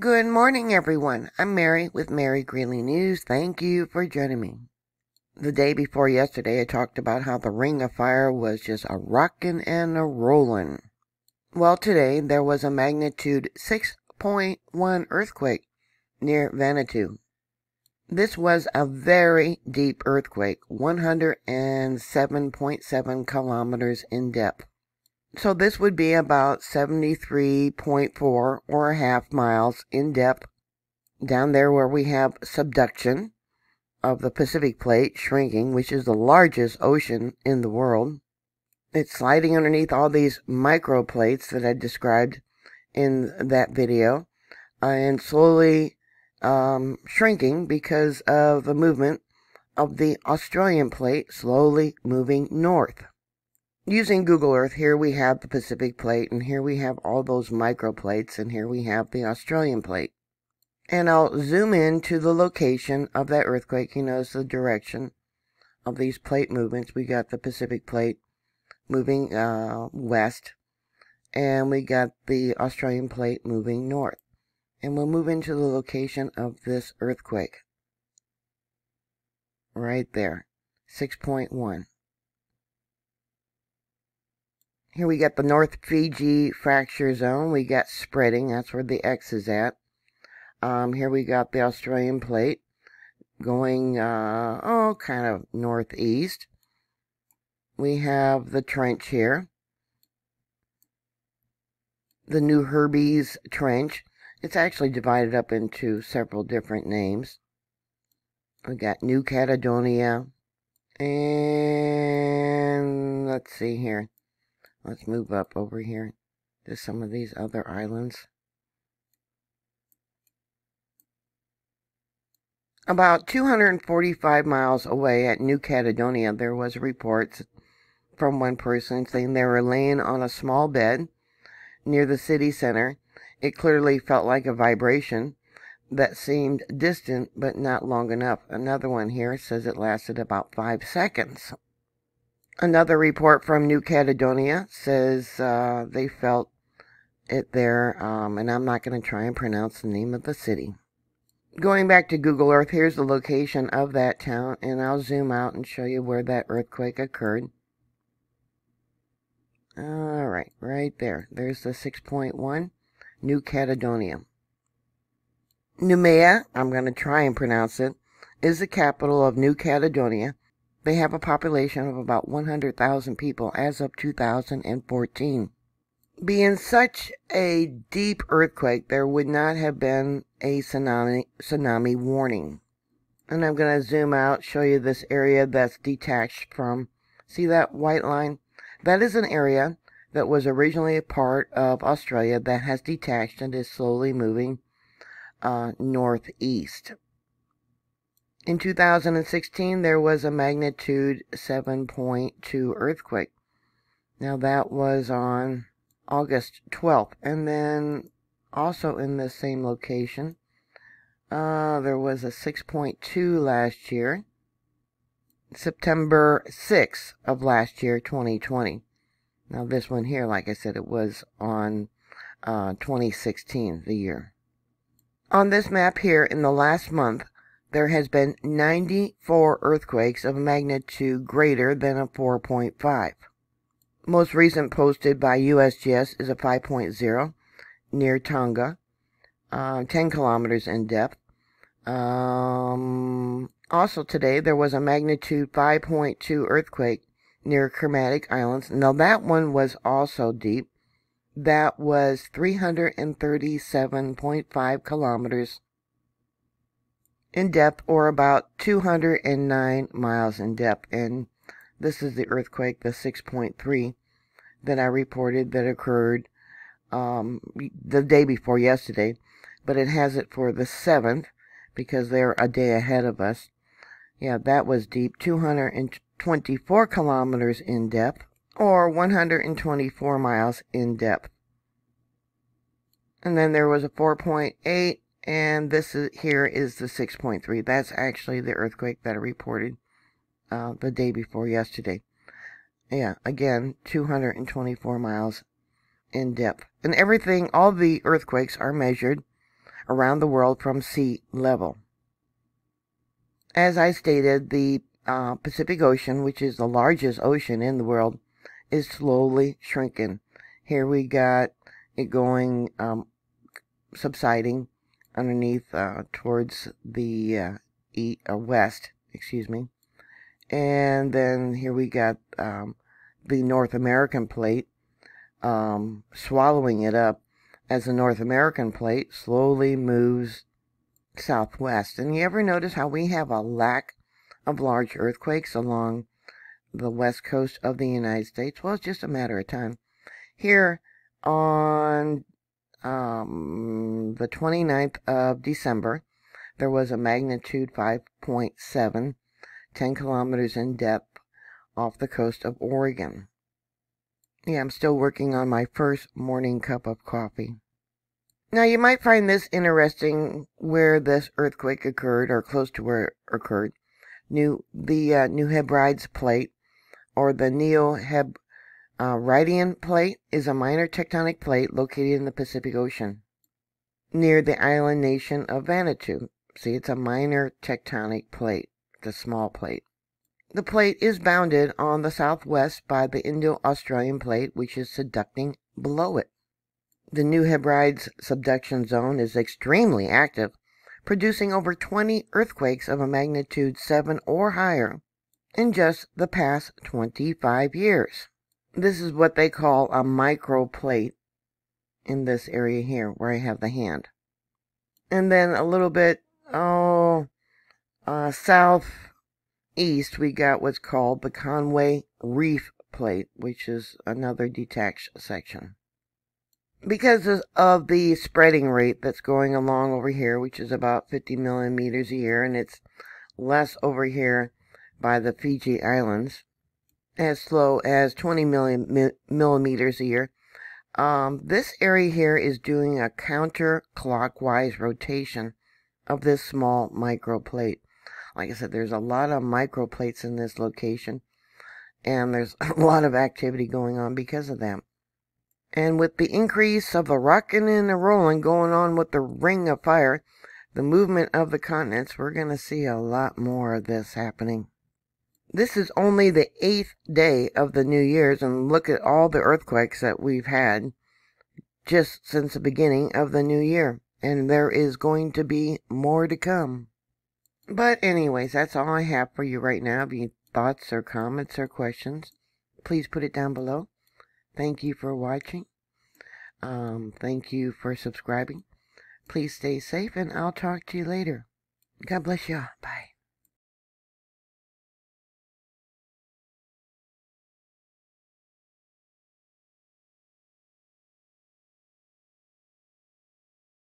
Good morning, everyone. I'm Mary with Mary Greeley News. Thank you for joining me. The day before yesterday, I talked about how the Ring of Fire was just a rockin' and a rollin'. Well, today there was a magnitude 6.1 earthquake near Vanuatu. This was a very deep earthquake, 107.7 kilometers in depth. So this would be about 73.4 or a half miles in depth down there where we have subduction of the Pacific Plate shrinking, which is the largest ocean in the world. It's sliding underneath all these microplates that I described in that video and slowly shrinking because of the movement of the Australian plate slowly moving north. Using Google Earth, here we have the Pacific Plate, and here we have all those microplates, and here we have the Australian plate. And I'll zoom in to the location of that earthquake. You notice the direction of these plate movements. We got the Pacific Plate moving west, and we got the Australian plate moving north. And we'll move into the location of this earthquake. Right there, 6.1. Here we got the North Fiji Fracture Zone. We got spreading. That's where the X is at. Here we got the Australian plate going, kind of northeast. We have the trench here. The New Hebrides Trench. It's actually divided up into several different names. We got New Caledonia. And let's see here. Let's move up over here to some of these other islands. About 245 miles away at New Caledonia, there was reports from one person saying they were laying on a small bed near the city center. It clearly felt like a vibration that seemed distant but not long enough. Another one here says it lasted about 5 seconds. Another report from New Caledonia says they felt it there, and I'm not going to try and pronounce the name of the city. Going back to Google Earth, here's the location of that town, and I'll zoom out and show you where that earthquake occurred. All right, right there. There's the 6.1. New Caledonia. Nouméa, I'm going to try and pronounce it, is the capital of New Caledonia. They have a population of about 100,000 people as of 2014. Being such a deep earthquake, there would not have been a tsunami warning. And I'm going to zoom out, show you this area that's detached from. See that white line? That is an area that was originally a part of Australia that has detached and is slowly moving northeast. In 2016, there was a magnitude 7.2 earthquake. Now, that was on August 12th. And then, also in the same location, there was a 6.2 last year, September 6th of last year, 2020. Now, this one here, like I said, it was on 2016, the year. On this map here, in the last month, there has been 94 earthquakes of a magnitude greater than a 4.5. Most recent posted by USGS is a 5.0 near Tonga, 10 kilometers in depth. Also today, there was a magnitude 5.2 earthquake near Kermadec Islands. Now, that one was also deep. That was 337.5 kilometers in depth, or about 209 miles in depth. And this is the earthquake, the 6.3, that I reported that occurred the day before yesterday. But it has it for the 7th, because they're a day ahead of us. Yeah, that was deep, 224 kilometers in depth, or 124 miles in depth. And then there was a 4.8, and this is, here is the 6.3. That's actually the earthquake that I reported the day before yesterday. Yeah, again, 224 miles in depth. And everything, all the earthquakes are measured, around the world from sea level. As I stated, the Pacific Ocean, which is the largest ocean in the world, is slowly shrinking. Here we got it going, subsiding underneath towards the west, excuse me. And then here we got the North American plate swallowing it up as the North American plate slowly moves southwest. And you ever notice how we have a lack of large earthquakes along the west coast of the United States? Well, it's just a matter of time. Here on the 29th of December, there was a magnitude 5.7, 10 kilometers in depth off the coast of Oregon. Yeah, I'm still working on my first morning cup of coffee. Now, you might find this interesting where this earthquake occurred, or close to where it occurred. The New Hebrides Plate, or the Neo Hebridean Plate, is a minor tectonic plate located in the Pacific Ocean near the island nation of Vanuatu. See, it's a minor tectonic plate, the small plate. The plate is bounded on the southwest by the Indo-Australian plate, which is subducting below it. The New Hebrides subduction zone is extremely active, producing over 20 earthquakes of a magnitude 7 or higher in just the past 25 years. This is what they call a microplate in this area here where I have the hand. And then a little bit southeast, we got what's called the Conway Reef Plate, which is another detached section. Because of the spreading rate that's going along over here, which is about 50 millimeters a year, and it's less over here by the Fiji Islands, as slow as 20 millimeters a year, this area here is doing a counterclockwise rotation of this small microplate. Like I said, there's a lot of microplates in this location, and there's a lot of activity going on because of that. And with the increase of the rocking and the rolling going on with the Ring of Fire, the movement of the continents, we're going to see a lot more of this happening. This is only the 8th day of the New Year's, and look at all the earthquakes that we've had just since the beginning of the New Year. And there is going to be more to come. But anyways, that's all I have for you right now. If you have thoughts or comments or questions, please put it down below. Thank you for watching. Thank you for subscribing. Please stay safe, and I'll talk to you later. God bless y'all. Bye.